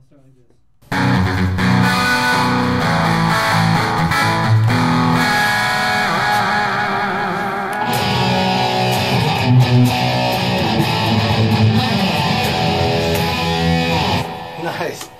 I'll start like this. Nice.